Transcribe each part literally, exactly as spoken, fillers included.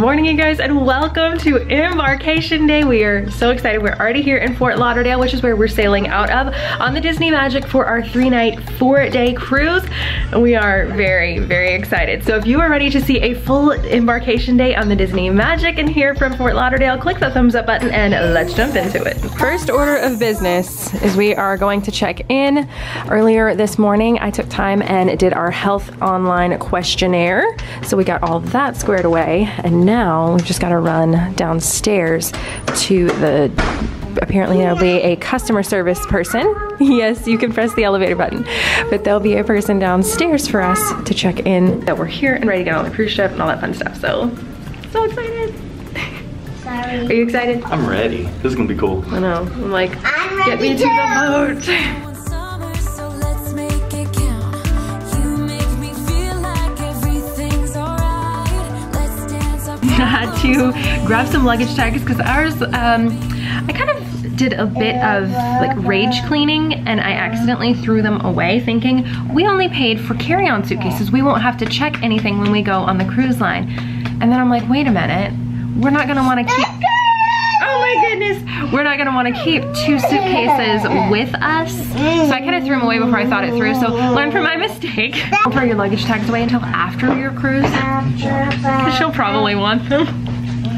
Morning you guys, and welcome to embarkation day. We are so excited. We're already here in Fort Lauderdale, which is where we're sailing out of on the Disney Magic for our three night four day cruise. We are very very excited. So if you are ready to see a full embarkation day on the Disney Magic and here from Fort Lauderdale, click the thumbs up button and let's jump into it. First order of business is we are going to check in. Earlier this morning I took time and did our health online questionnaire, so we got all that squared away, and now we've just got to run downstairs to the, apparently there'll be a customer service person. Yes, you can press the elevator button, but there'll be a person downstairs for us to check in that we're here and ready to go on the cruise ship and all that fun stuff. So, so excited. Sorry. Are you excited? I'm ready. This is going to be cool. I know. I'm like, I'm get ready me too. To the boat. Had to grab some luggage tags because ours, um, I kind of did a bit of like rage cleaning and I accidentally threw them away thinking we only paid for carry-on suitcases. We won't have to check anything when we go on the cruise line. And then I'm like, wait a minute, we're not gonna wanna keep, oh my goodness, we're not gonna wanna keep two suitcases with us. So I kind of threw them away before I thought it through, so learn from my mistake. Don't throw your luggage tags away until after your cruise. She'll probably want them.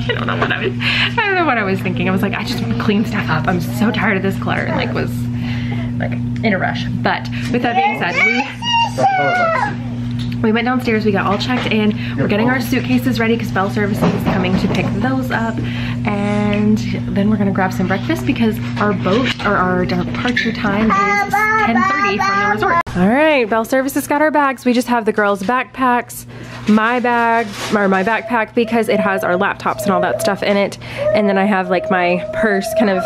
I don't know what I was, I don't know what I was thinking. I was like, I just cleaned stuff up. I'm so tired of this clutter, and like was like in a rush. But with that being said, we... We went downstairs, we got all checked in. We're getting our suitcases ready because Bell Services is coming to pick those up. And then we're gonna grab some breakfast because our boat, or our departure time is ten thirty from the resort. All right, Bell Services got our bags. We just have the girls' backpacks, my bag, or my backpack because it has our laptops and all that stuff in it. And then I have like my purse kind of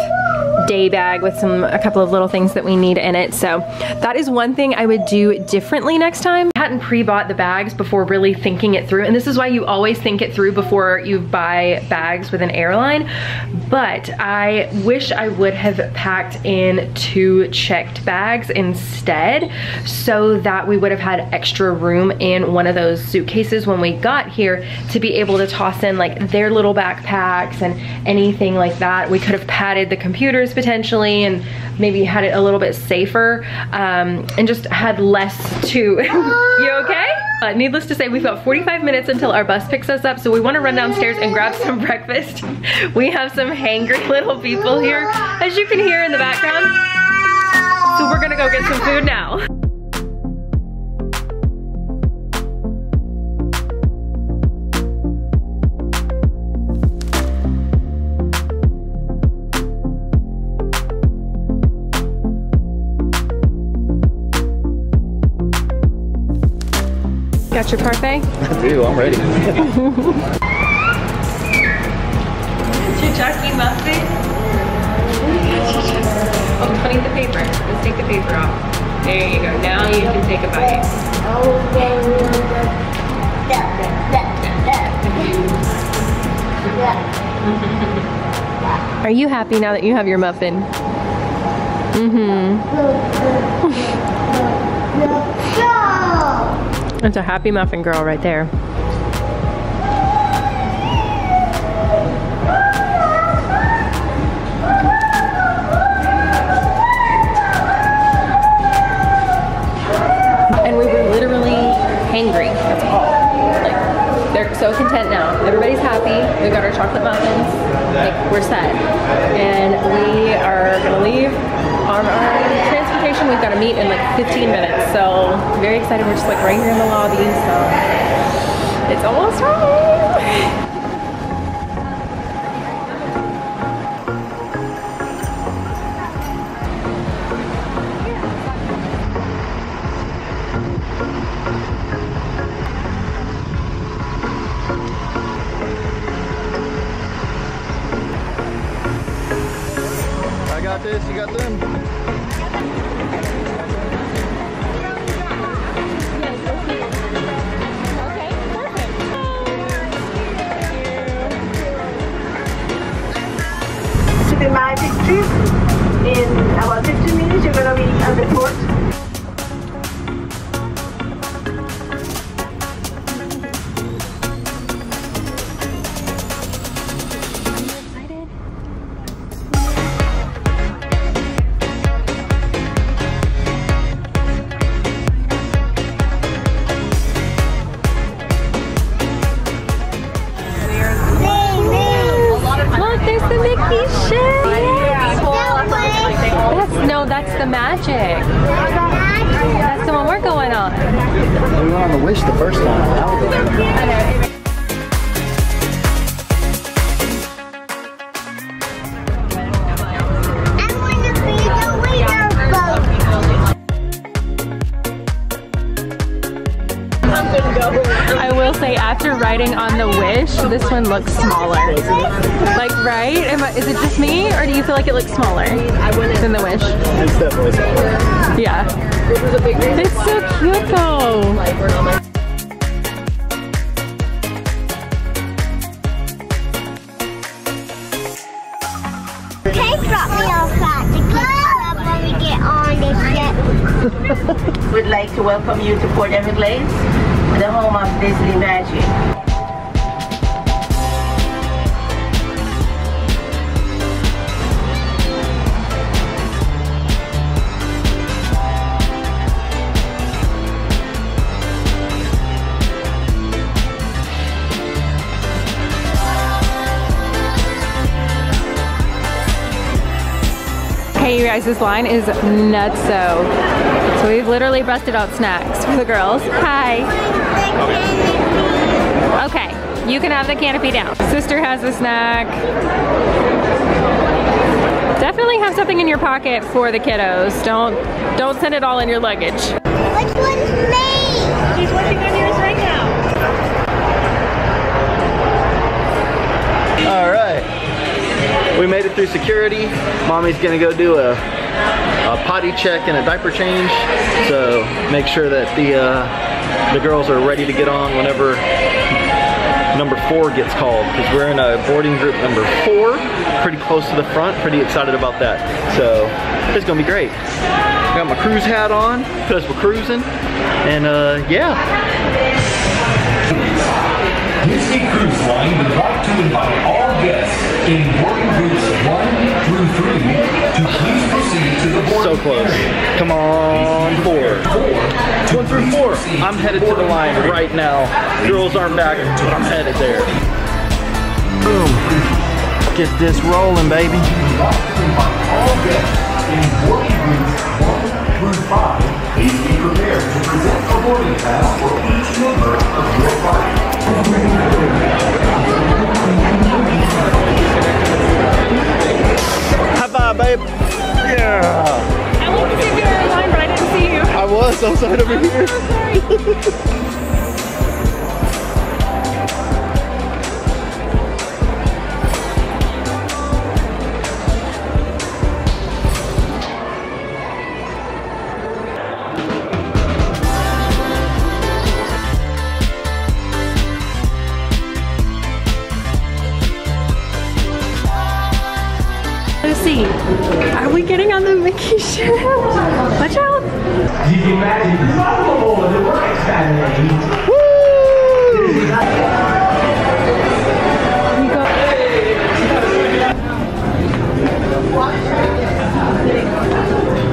day bag with some a couple of little things that we need in it. So that is one thing I would do differently next time. I hadn't pre-bought the bags before really thinking it through, and this is why you always think it through before you buy bags with an airline, but I wish I would have packed in two checked bags instead so that we would have had extra room in one of those suitcases when we got here to be able to toss in like their little backpacks and anything like that. We could have padded the computers potentially and maybe had it a little bit safer, um, and just had less to, you okay? Uh, needless to say, we've got forty-five minutes until our bus picks us up, so we want to run downstairs and grab some breakfast. We have some hangry little people here, as you can hear in the background. So we're gonna go get some food now. Got your parfait? I do, I'm ready. Chucky muffin? Oh, honey, the paper. Let's take the paper off. There you go. Now you can take a bite. Are you happy now that you have your muffin? Mm-hmm. That's a happy muffin girl right there. And we were literally hangry, that's all. Like, they're so content now. Everybody's happy. We've got our chocolate muffins. Like, we're set. And we are gonna leave on our transportation. We've got to meet in like fifteen minutes, so very excited. We're just like right here in the lobby, so it's almost time. I got this, you got them. Magic trip. In about fifteen minutes, you're gonna be at the port. There's the Mickey ship. That's, no, that's the Magic. That's the one we're going on. We were on the Wish the first one. That was the one. I will say, after riding on the Wish, this one looks smaller. Like, right? Am I, is it just me, or do you feel like it looks smaller than the Wish? It's definitely smaller. Yeah. It's so cute, though. Kate brought me outside the club when we get on this ship. We'd like to welcome you to Port Everglades, the home of Disney Magic. Hey you guys, this line is nutso. So we've literally busted out snacks for the girls. Hi. Okay, you can have the canopy down. Sister has a snack. Definitely have something in your pocket for the kiddos. Don't don't send it all in your luggage. Which one's me? She's working on yours right now. All right. We made it through security. Mommy's gonna go do a a potty check and a diaper change, so make sure that the uh, the girls are ready to get on whenever number four gets called, because we're in a boarding group number four, pretty close to the front, pretty excited about that, so it's gonna be great. I got my cruise hat on because we're cruising, and uh, yeah. Disney Cruise Line would like to invite all guests in boarding groups one through three to please proceed to the boarding. So close. Come on, four. four one through four. I'm headed to the line right now. Girls aren't back, but I'm headed there. Boom. Get this rolling, baby. All guests in boarding groups one through five. Please be prepared to present a boarding pass for each member of your party. High five, babe. Yeah. I wanted to see if you were in line, but I didn't see you. I was outside over here. I'm so sorry. Lucy, are we getting on the Mickey ship? Watch out! Disney Magic is all over the bright side, lady. Woo!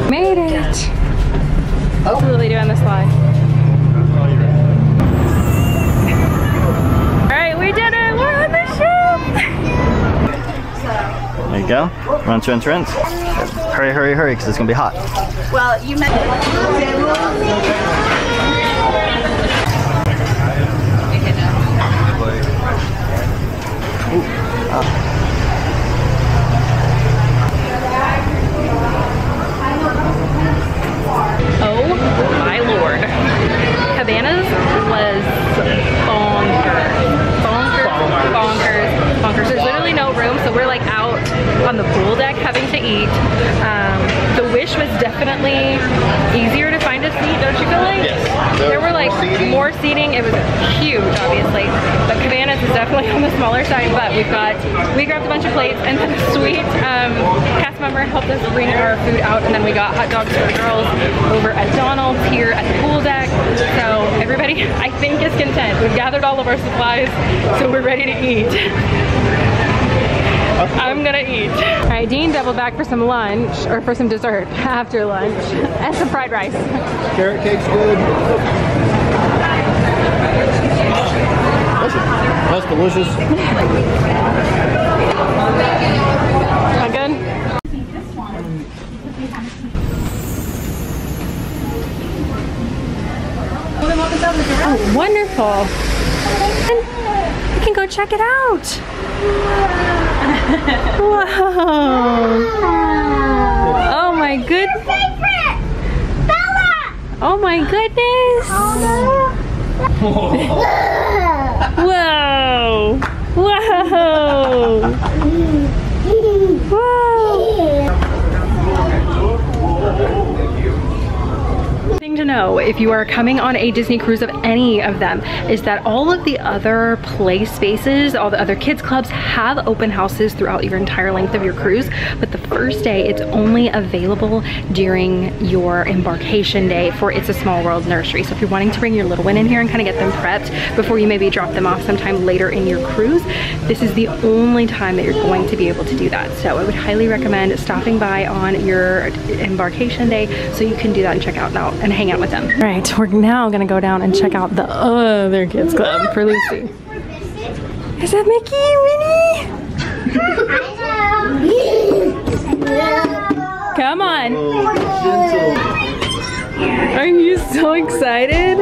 Made it! Oh, we're really doing this line. Alright, we did it! We're on the ship! There you go. Run, run, run. Hurry, hurry, hurry, because it's going to be hot. Well, you meant it. Oh my lord. Havana's was bonkers. Bonkers, bonkers, bonkers. There's literally no room, so we're like out on the pool deck having to eat. Um, the Wish was definitely easier to find a seat, don't you feel like? Yes. There, there were like more seating. more seating. It was huge, obviously. But Cabana's is definitely on the smaller side, but we've got, we grabbed a bunch of plates, and then a sweet um, cast member helped us bring our food out, and then we got hot dogs for girls over at Donald's here at the pool deck. So everybody, I think, is content. We've gathered all of our supplies, so we're ready to eat. I'm gonna eat. All right, Dean doubled back for some lunch, or for some dessert after lunch, and some fried rice. Carrot cake's good. Listen, smells delicious. Not good? Oh, wonderful. You can go check it out. Whoa. Oh my goodness. Oh my goodness! Whoa! Whoa! Whoa! Thing to know if you are coming on a Disney cruise of any of them is that all of the other play spaces, all the other kids clubs have open houses throughout your entire length of your cruise, but the first day it's only available during your embarkation day for It's a Small World Nursery. So if you're wanting to bring your little one in here and kind of get them prepped before you maybe drop them off sometime later in your cruise, this is the only time that you're going to be able to do that. So I would highly recommend stopping by on your embarkation day so you can do that and check out now and hang out with them. All right, we're now gonna go down and check out the other kids club for Lucy. Is that Mickey and Minnie? Come on. Are you so excited?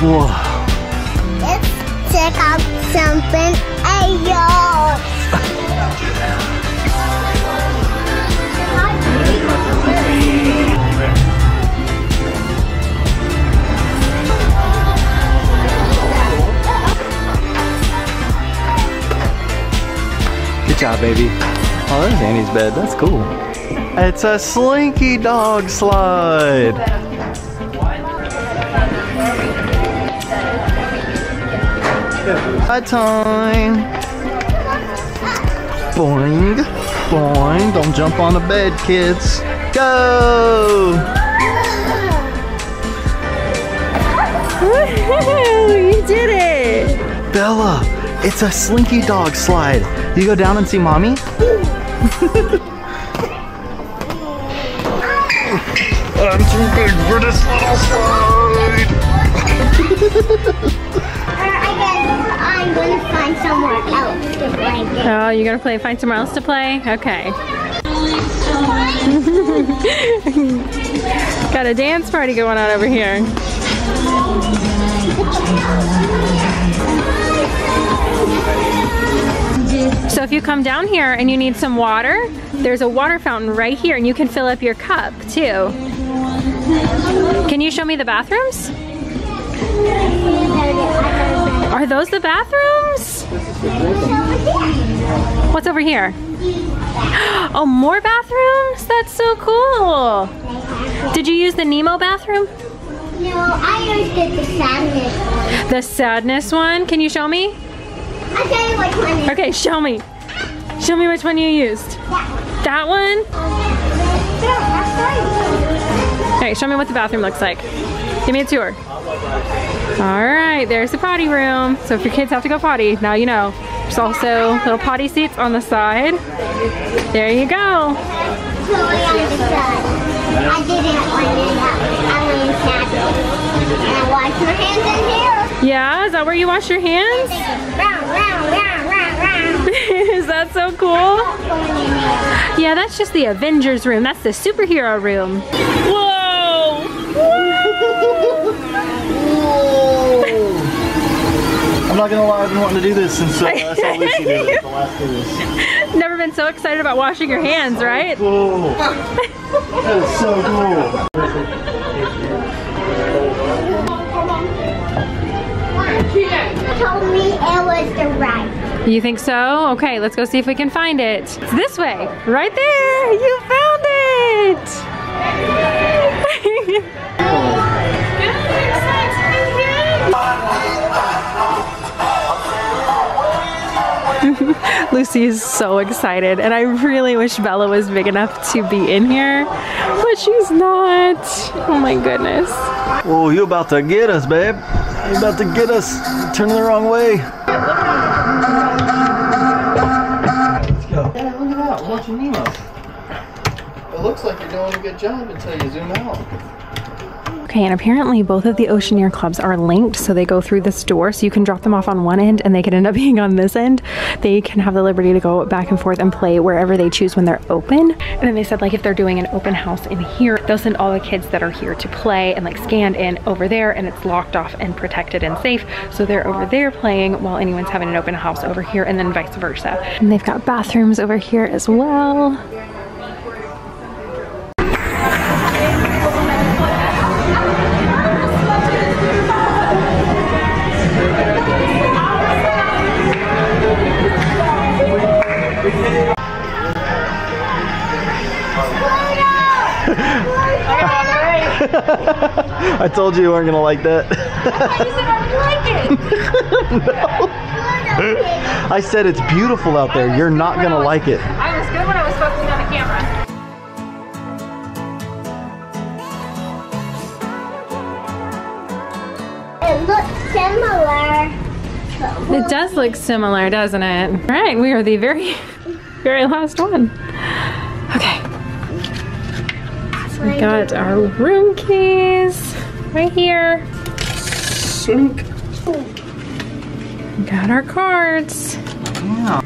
Whoa. Let's check out something. Ayo. Good job, baby. Oh, there's Annie's bed. That's cool. It's a slinky dog slide. Hi, time. Boing. Boing. Don't jump on the bed, kids. Go. Woohoo! You did it. Bella, it's a slinky dog slide. You go down and see mommy? I'm too big for this little slide! I'm gonna find somewhere else to play. Oh, you're gonna play, find somewhere else to play? Okay. Got a dance party going on over here. So if you come down here and you need some water, there's a water fountain right here and you can fill up your cup too. Can you show me the bathrooms? Are those the bathrooms? What's over here? Oh, more bathrooms? That's so cool. Did you use the Nemo bathroom? No, I used the sadness one. The sadness one? Can you show me? Okay, which one? Okay, show me. Show me which one you used. Yeah. That one? All right, show me what the bathroom looks like. Give me a tour. All right, there's the potty room. So if your kids have to go potty, now you know. There's also little potty seats on the side. There you go. Totally on the side. I didn't want to do that. I really snapped it. And I washed my hands in here. Yeah, is that where you wash your hands? Is that so cool? Yeah, that's just the Avengers room. That's the superhero room. Whoa! Whoa! I'm not gonna lie, I've been wanting to do this since uh, I saw Lucy do it at the last cruise. Never been so excited about washing your hands, right? Cool. That is so cool. You told me it was the right. You think so? Okay, let's go see if we can find it. It's this way, right there. You found it. Lucy is so excited, and I really wish Bella was big enough to be in here, but she's not. Oh my goodness. Oh, you about to get us, babe. You about to get us. Turn the wrong way. Watching Nemo. It looks like you're doing a good job until you zoom out. Okay, and apparently both of the Oceaneer clubs are linked, so they go through this door, so you can drop them off on one end and they can end up being on this end. They can have the liberty to go back and forth and play wherever they choose when they're open. And then they said, like, if they're doing an open house in here, they'll send all the kids that are here to play and like scanned in over there, and it's locked off and protected and safe, so they're over there playing while anyone's having an open house over here, and then vice versa. And they've got bathrooms over here as well. I told you you weren't gonna like that. I thought you said I would like it. No. I said it's beautiful out there. You're not gonna like it. I was good when I was focusing on the camera. It looks similar. It does look similar, doesn't it? All right, we are the very, very last one. Okay. We got our room keys right here. Sink. We got our cards. Yeah.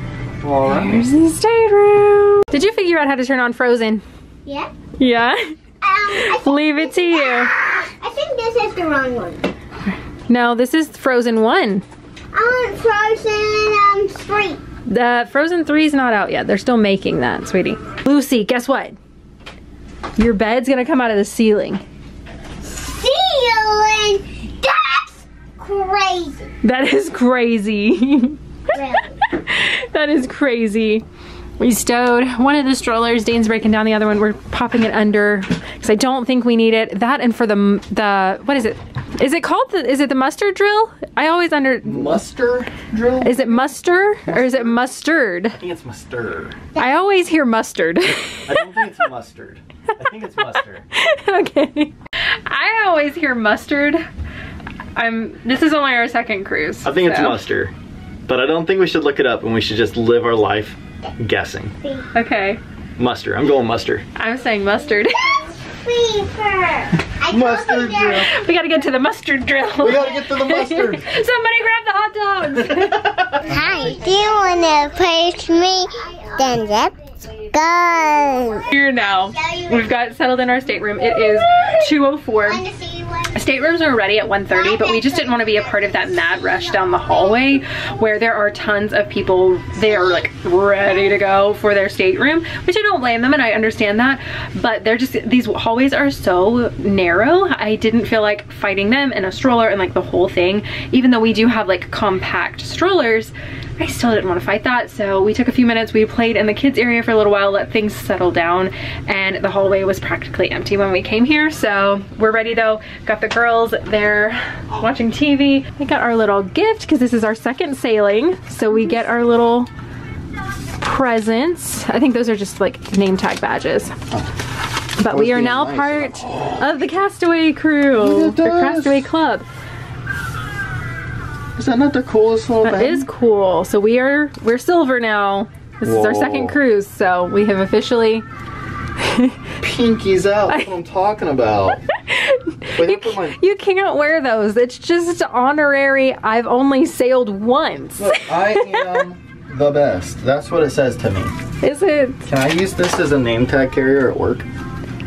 All right. Here's the stateroom. Did you figure out how to turn on Frozen? Yeah. Yeah? Um, I think Leave it to you. I think this is the wrong one. No, this is Frozen one. I want Frozen um, three. The Frozen three is not out yet. They're still making that, sweetie. Lucy, guess what? Your bed's gonna come out of the ceiling. Ceiling? That's crazy. That is crazy. Really? That is crazy. We stowed one of the strollers. Dane's breaking down the other one. We're popping it under because I don't think we need it. That and for the the what is it? Is it called the? Is it the mustard drill? I always under mustard drill. Is it muster or is it mustard? I think it's mustard. I always hear mustard. I don't think it's mustard. I think it's mustard. Okay. I always hear mustard. I'm. This is only our second cruise. I think so. It's mustard, but I don't think we should look it up, and we should just live our life guessing. Okay. Mustard. I'm going mustard. I'm saying mustard. I mustard drill. We gotta get to the mustard drill. We gotta get to the mustard. Somebody grab the hot dogs. Hi. Do you wanna push me? Then let's go. Here now. We've got settled in our stateroom. It is two oh four. Staterooms are ready at one thirty, but we just didn't want to be a part of that mad rush down the hallway where there are tons of people. They are like ready to go for their stateroom, which I don't blame them and I understand that, but they're just, these hallways are so narrow. I didn't feel like fighting them in a stroller and like the whole thing. Even though we do have like compact strollers, I still didn't want to fight that, so we took a few minutes, we played in the kids area for a little while, let things settle down, and the hallway was practically empty when we came here, so we're ready though. Got the girls, they're watching T V. We got our little gift, because this is our second sailing, so we get our little presents. I think those are just like name tag badges. But we are now part of the Castaway crew, the Castaway Club. Is that not the coolest little bag? That is cool. So we are, we're silver now. This Whoa. Is our second cruise, so we have officially... Pinkies out, that's what I'm talking about. You, my... you can't wear those. It's just honorary, I've only sailed once. Look, I am the best. That's what it says to me. Is it? Can I use this as a name tag carrier at work?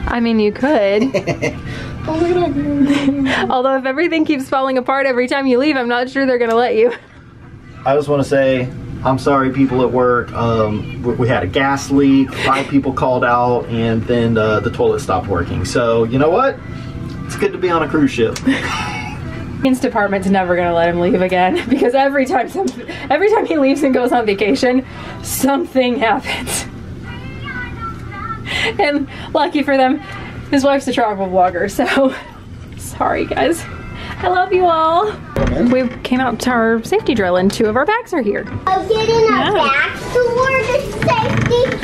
I mean, you could. Although if everything keeps falling apart every time you leave, I'm not sure they're gonna let you. I just want to say, I'm sorry people at work, um, we had a gas leak, five people called out, and then uh, the toilet stopped working. So, you know what? It's good to be on a cruise ship. Ian's department's never gonna let him leave again, because every time, some, every time he leaves and goes on vacation, something happens. And lucky for them, his wife's a travel vlogger, so sorry guys. I love you all. We came out to our safety drill and two of our bags are here. Oh, getting our bags toward the safety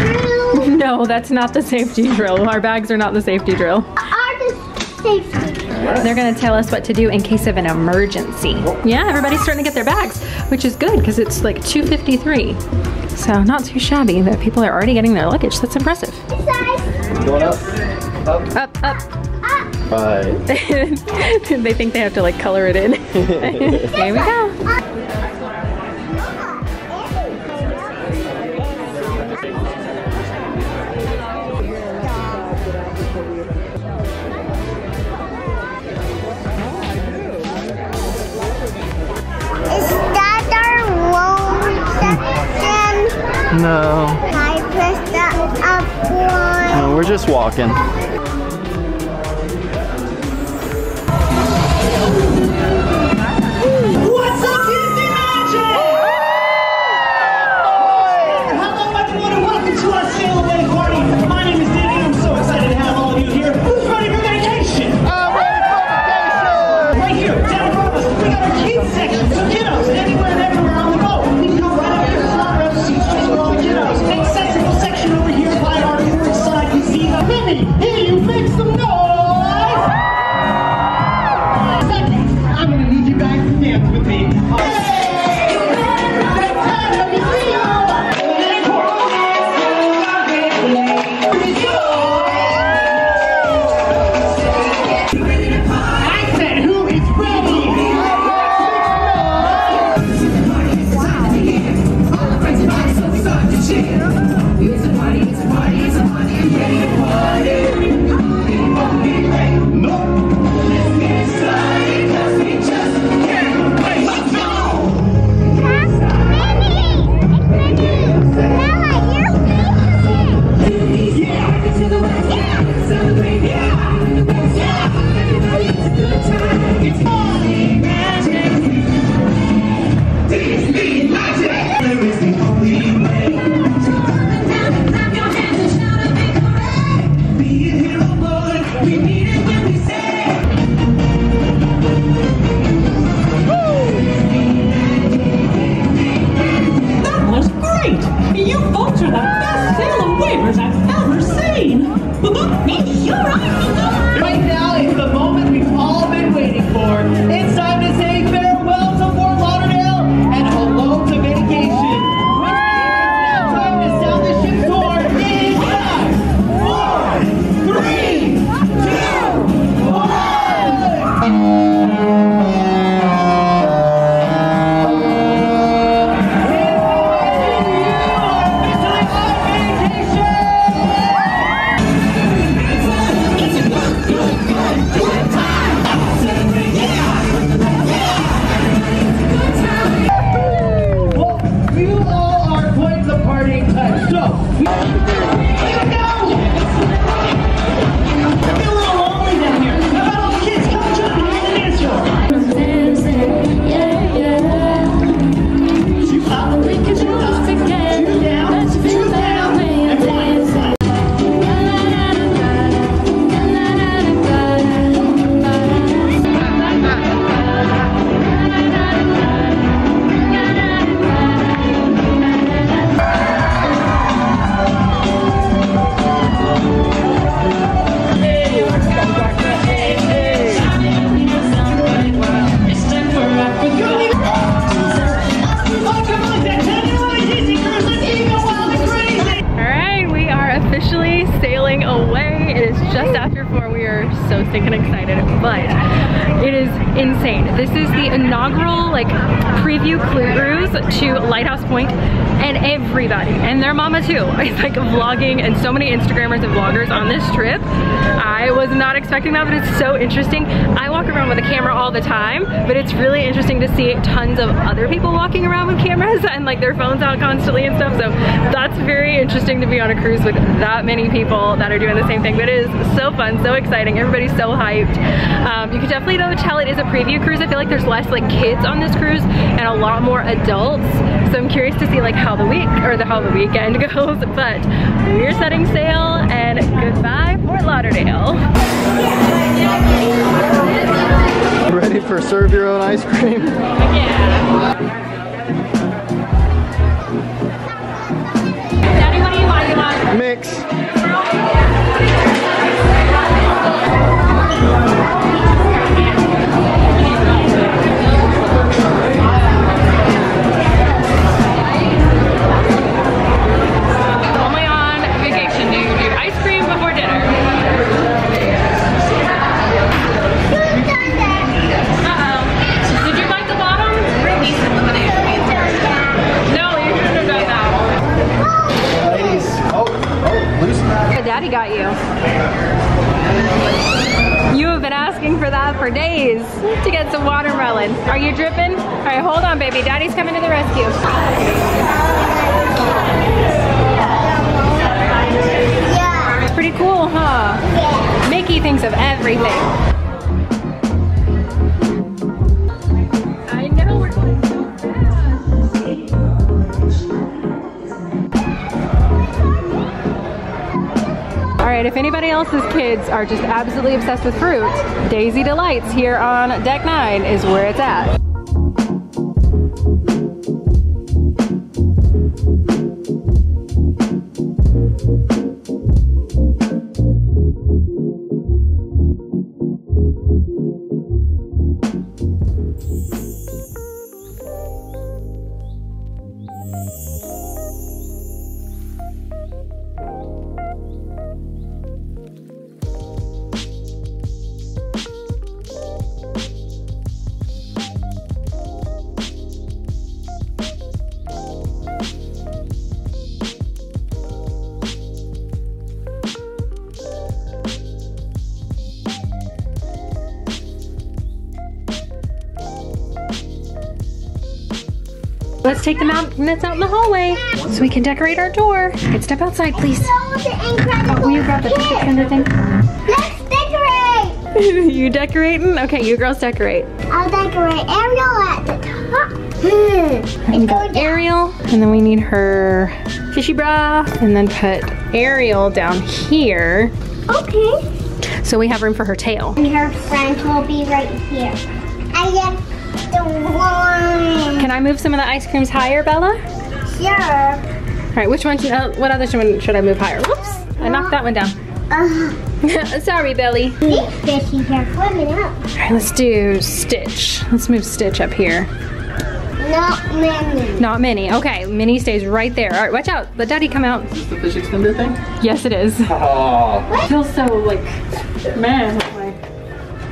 drill? No, that's not the safety drill. Our bags are not the safety drill. Are the safety drill. Yes. They're gonna tell us what to do in case of an emergency. Yeah, everybody's starting to get their bags, which is good because it's like two fifty-three. So not too shabby that people are already getting their luggage. That's impressive. Besides Going up? Up? Up, up. Up. Fine. They think they have to like color it in. Here we go. No. I pressed the up one. No, we're just walking. What's up, Disney Magic? Woo! Hello, everyone, and welcome to our sail-away party. My name is Davey. I'm so excited to have all of you here. Who's ready for vacation? I'm ready for vacation! Right here, down in front of us, we got our kids section. So kiddos, anywhere and everywhere on the boat, we can go right up here. Accessible section over here by our third side, you see the mini. Hey, you make some noise! Second, I'm gonna need you guys to dance with me. Hey! Great time to be real! I said, who is ready? It's a party, it's a party, it's a party, it's a party. It won't be late, no. Let's get started, cause we just can't wait. Let's go! It's Mimi! It's Mimi! Yeah, it's Mimi! Yeah! Celebrate, yeah! Yeah! Everybody, it's a good time. It's Disney Magic. Disney Magic! There is the only way. Right now is the moment we've all been waiting for. It's time to say farewell to Fort Lauderdale and hello to vacation. Which means it's now time to sail the ship toward in five, four, three, two, one. It's time to vacation. To Lighthouse Point, and everybody and their mama too. It's like vlogging, and so many Instagrammers and vloggers on this trip. I was not expecting that, but it's so interesting. I walk around with a camera all the time, but it's really interesting to see tons of other people walking around with cameras and like their phones out constantly and stuff. So that's very interesting to be on a cruise with that many people that are doing the same thing. But it is so fun, so exciting. Everybody's so hyped. Um, you can definitely though tell it is a preview cruise. I feel like there's less like kids on this cruise and a lot more adults. So I'm curious to see like how the week or the how the weekend goes. But we're setting sail, and goodbye Fort Lauderdale. Ready for serve your own ice cream? Yeah. Daddy, what do you want? You want mix. Dinner. for days to get some watermelons. Are you dripping? All right, hold on, baby. Daddy's coming to the rescue. It's pretty cool, huh? Yeah. Mickey thinks of everything. I know, we're going so fast. All right, if anybody else's kids are just absolutely obsessed with fruit, Daisy Delights here on Deck nine is where it's at. Let's take the magnets out in the hallway so we can decorate our door. Let's step outside, please. Oh, will you grab the finger thing? Let's decorate! You decorating? Okay, you girls decorate. I'll decorate Ariel at the top. Hmm. And go Ariel, and then we need her fishy bra, and then put Ariel down here. Okay. So we have room for her tail. And her friends will be right here. I guess. Can I move some of the ice creams higher, Bella? Sure. All right, which one should, uh, what other one should I move higher? Whoops, I knocked that one down. Uh, Sorry, Belly. This fishy hair flipping up. All right, let's do Stitch. Let's move Stitch up here. Not Minnie. Not Minnie, okay. Minnie stays right there. All right, watch out, let Daddy come out. Is this the fish extender thing? Yes, it is. Oh. What? I feel so, like, man.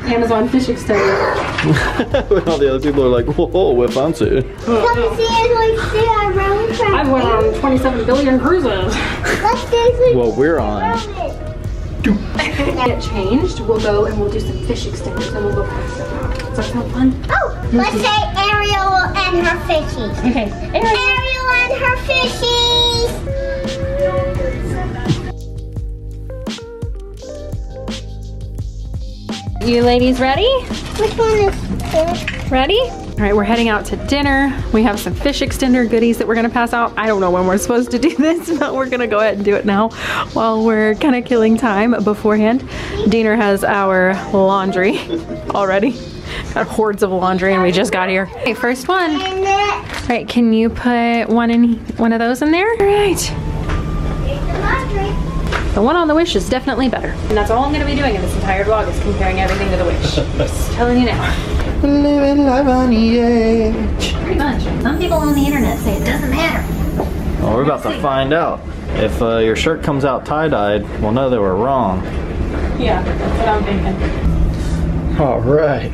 Amazon fish extender. When all the other people are like, whoa, we're fancy. Come see us, see our round trip. I've went on twenty-seven billion cruises. Let's do well, we're on. Get changed, we'll go and we'll do some fish extenders and we'll go past them. Does that sound fun? Oh, let's say Ariel and her fishies. Okay. Ariel, Ariel and her fishies. You ladies ready? Which one is this? Ready? All right, we're heading out to dinner. We have some fish extender goodies that we're gonna pass out. I don't know when we're supposed to do this, but we're gonna go ahead and do it now while we're kind of killing time beforehand. Diener has our laundry already. Got hordes of laundry and we just got here. Okay, first one. All right, can you put one in one of those in there? All right. The one on the Wish is definitely better. And that's all I'm gonna be doing in this entire vlog is comparing everything to the Wish. Just telling you now. Living life on the edge. Pretty much. Some people on the internet say it doesn't matter. Well, we're about Let's to see. find out. If uh, your shirt comes out tie-dyed, we'll know they were wrong. Yeah, that's what I'm thinking. All right.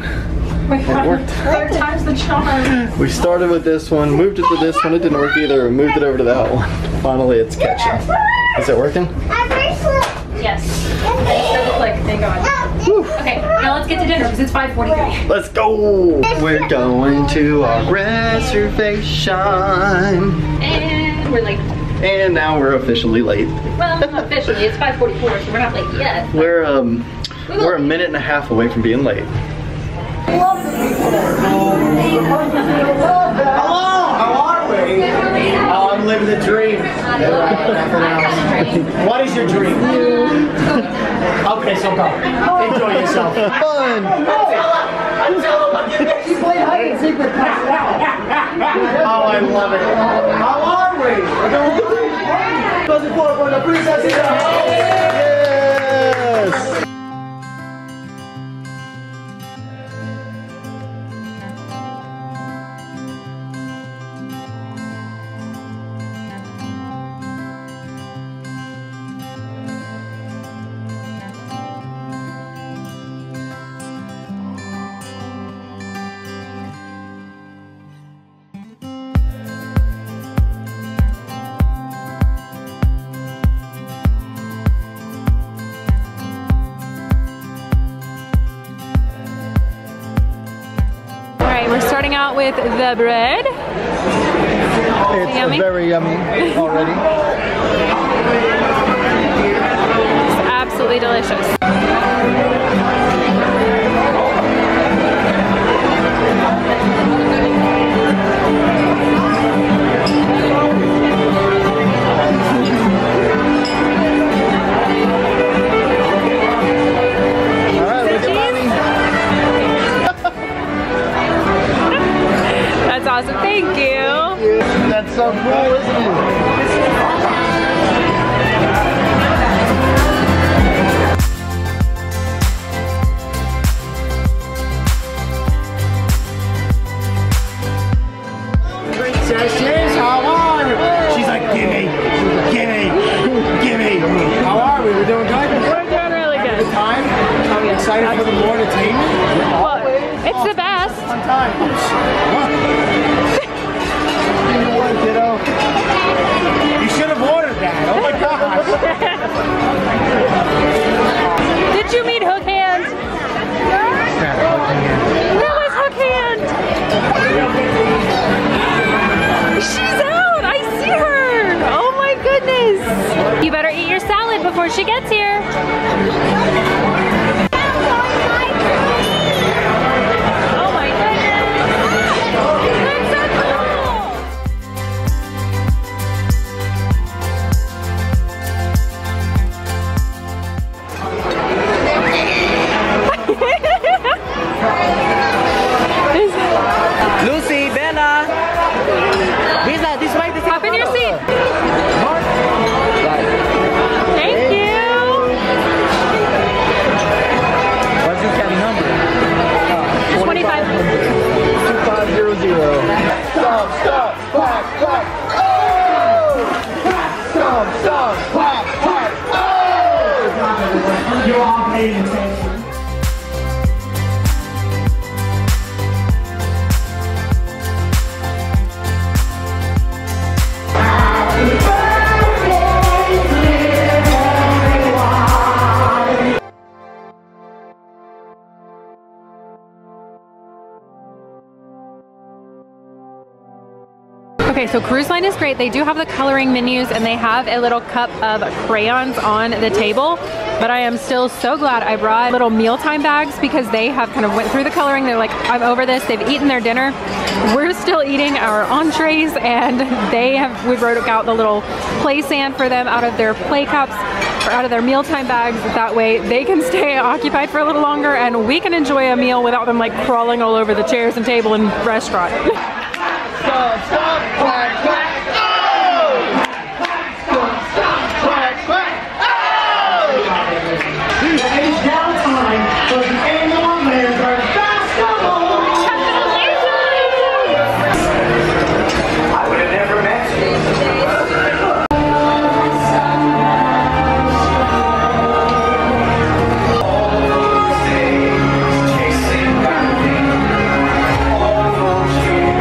We it worked. Third time's the charm. We started with this one, moved it to this one. It didn't work either. We moved it over to that one. Finally, it's catching. Is it working? Yes. Double click, thank God. Woo. Okay, now let's get to dinner because it's five forty-three. Let's go! We're going to our reservation. And we're late. And now we're officially late. Well, not officially, it's five forty-four, so we're not late yet. We're um we we're a minute and a half away from being late. Hello, how are we? Oh, I'm living the dream. What is your dream? Okay, so go. Enjoy yourself. Fun. She played hide and seek with Pat now. Oh, I love it. How are we? We're going to do it. Let's report for the princess in the house. Yes. starting out with the bread. It's yummy? Very yummy already. It's absolutely delicious. Awesome. Thank you. Thank you. That's so cool, isn't it? Princesses, how are we? She's like, gimme, gimme, gimme. How are we? We're doing good. We're doing really good. Good time. I'm yeah. excited I'm for the more entertainment. Well, it's oh, the best. On time. You should have ordered that. Oh my gosh. Did you mean hook hand? That was hook hand. She's out. I see her. Oh my goodness. You better eat your salad before she gets here. Okay, so Cruise Line is great. They do have the coloring menus and they have a little cup of crayons on the table, but I am still so glad I brought little mealtime bags because they have kind of went through the coloring. They're like, I'm over this. They've eaten their dinner. We're still eating our entrees and they have, we wrote out the little play sand for them out of their play cups or out of their mealtime bags. That way they can stay occupied for a little longer and we can enjoy a meal without them like crawling all over the chairs and table in the restaurant. Stop, stop, clap, clap, oh! Stop, stop, clap, clap, oh! Today's downtime for the annual Lantern Festival! I would have never met you. Chasing lightning, all those years.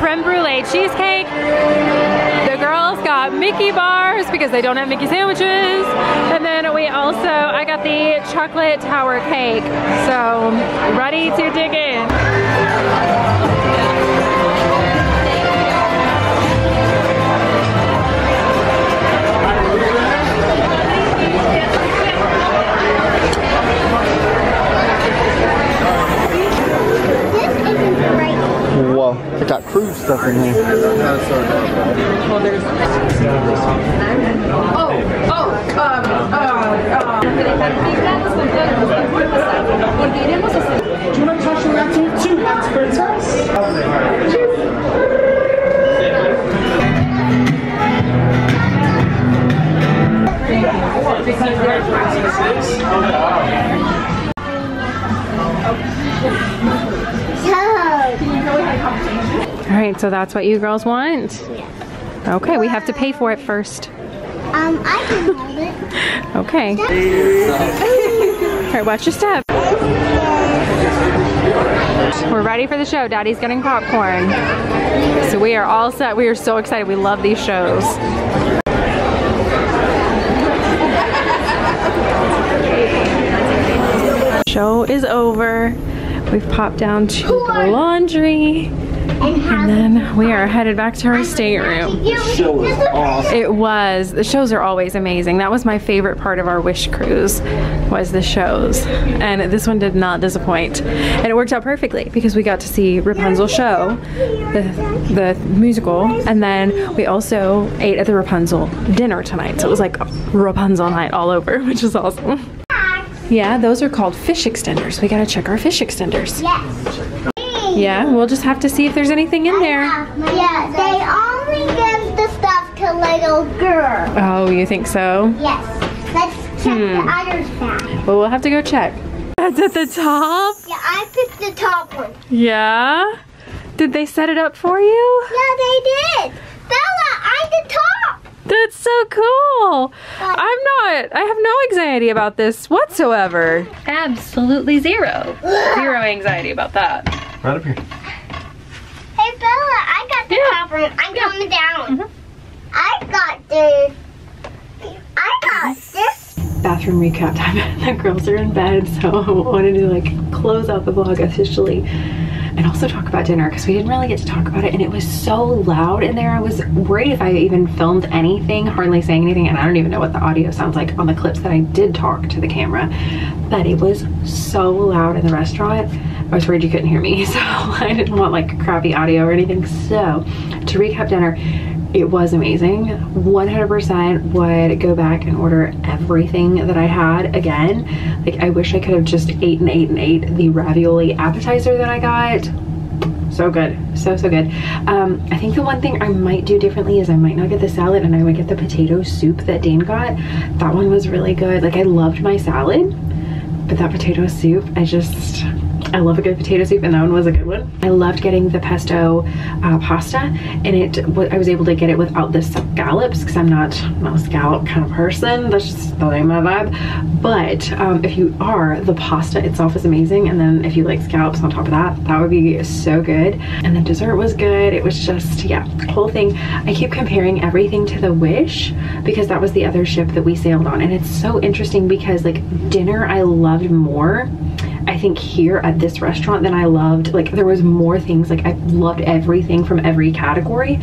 Creme brulee cheesecake. The girls got Mickey bars because they don't have Mickey sandwiches. And then we also, I got the chocolate tower cake. So, ready to dig in. Whoa. got cruise stuff in here. Well, there's... Oh, oh, um, uh, uh. Do you want to touch your acting too? That's all right, so that's what you girls want? Yeah. Okay, we have to pay for it first. Um, I can hold it. Okay. All right, watch your step. We're ready for the show. Daddy's getting popcorn. So we are all set. We are so excited. We love these shows. Show is over. We've popped down to the laundry. And then we are headed back to our stateroom. The show was awesome. It was. The shows are always amazing. That was my favorite part of our Wish Cruise, was the shows. And this one did not disappoint. And it worked out perfectly because we got to see Rapunzel show, the, the musical, and then we also ate at the Rapunzel dinner tonight. So it was like Rapunzel night all over, which is awesome. Yeah, those are called fish extenders. We gotta check our fish extenders. Yes. Yeah, we'll just have to see if there's anything in there. Yeah, they only give the stuff to little girls. Oh, you think so? Yes. Let's check hmm. the others now. Well, we'll have to go check. That's at the top? Yeah, I picked the top one. Yeah? Did they set it up for you? Yeah, they did. Bella, I'm the top. That's so cool. But I'm not, I have no anxiety about this whatsoever. Absolutely zero. Zero anxiety about that. Right up here. Hey Bella, I got the yeah. top one. I'm yeah. coming down. Mm-hmm. I got the. I got this. Bathroom recap time. The girls are in bed, so I wanted to like close out the vlog officially, and also talk about dinner because we didn't really get to talk about it, and it was so loud in there. I was worried if I even filmed anything, hardly saying anything, and I don't even know what the audio sounds like on the clips that I did talk to the camera. But it was so loud in the restaurant. I was worried you couldn't hear me, so I didn't want like crappy audio or anything. So to recap dinner, it was amazing. one hundred percent would go back and order everything that I had again. Like I wish I could have just ate and ate and ate the ravioli appetizer that I got. So good, so, so good. Um, I think the one thing I might do differently is I might not get the salad and I would get the potato soup that Dane got. That one was really good. Like I loved my salad, but that potato soup, I just, I love a good potato soup, and that one was a good one. I loved getting the pesto uh, pasta, and it I was able to get it without the scallops because I'm not, I'm not a scallop kind of person. That's just not my vibe. But um, if you are, the pasta itself is amazing, and then if you like scallops on top of that, that would be so good. And the dessert was good. It was just, yeah, whole thing. I keep comparing everything to the Wish because that was the other ship that we sailed on, and it's so interesting because like dinner I loved more I think here at this restaurant than I loved. Like there was more things, like I loved everything from every category,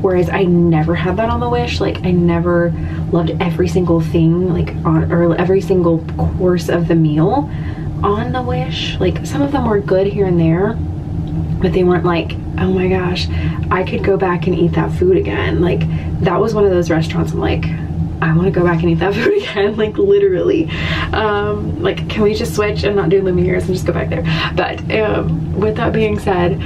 whereas I never had that on the Wish. Like I never loved every single thing like on, or every single course of the meal on the Wish. Like some of them were good here and there, but they weren't like, oh my gosh, I could go back and eat that food again. Like that was one of those restaurants I'm like, I want to go back and eat that food again, like literally. Um, like, can we just switch and not do Lumiere's and just go back there? But um, with that being said,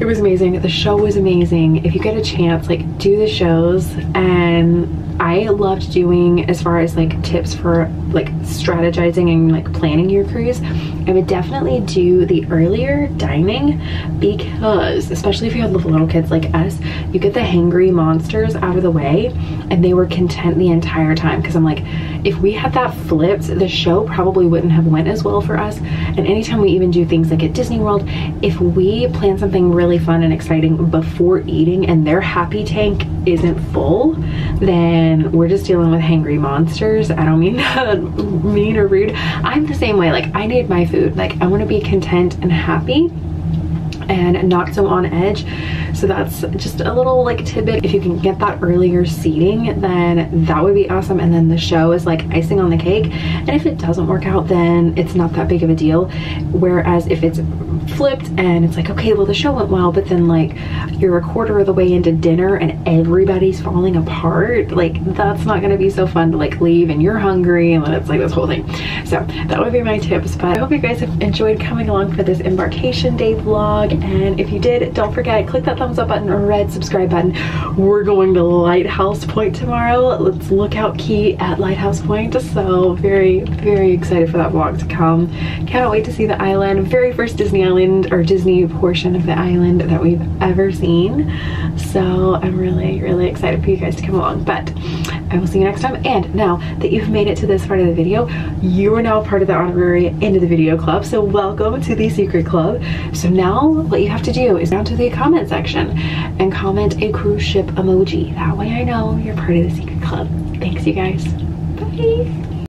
it was amazing. The show was amazing. If you get a chance, like do the shows. And I loved doing, as far as like tips for like strategizing and like planning your cruise, I would definitely do the earlier dining because, especially if you have little kids like us, you get the hangry monsters out of the way, and they were content the entire time. Because I'm like, if we had that flipped, the show probably wouldn't have went as well for us. And anytime we even do things like at Disney World, if we plan something really fun and exciting before eating and their happy tank isn't full, then we're just dealing with hangry monsters. I don't mean that mean or rude. I'm the same way. Like I need my food. Like I want to be content and happy. and not so on edge. So that's just a little like tidbit. If you can get that earlier seating, then that would be awesome, and then the show is like icing on the cake. And if it doesn't work out, then it's not that big of a deal. Whereas if it's flipped and it's like, okay, well the show went well, but then like you're a quarter of the way into dinner and everybody's falling apart, like that's not gonna be so fun to like leave and you're hungry and then it's like this whole thing. So that would be my tips, but I hope you guys have enjoyed coming along for this embarkation day vlog, and if you did, don't forget, click that thumbs up button or red subscribe button. We're going to Lighthouse Point tomorrow. Let's look out key at Lighthouse Point. So very, very excited for that vlog to come. Cannot wait to see the island. Very first Disney Island or Disney portion of the island that we've ever seen. So I'm really, really excited for you guys to come along, but I will see you next time. And now that you've made it to this part of the video, you are now part of the honorary Into the Video Club. So welcome to the Secret Club. So now what you have to do is go to the comment section and comment a cruise ship emoji. That way I know you're part of the Secret Club. Thanks you guys. Bye.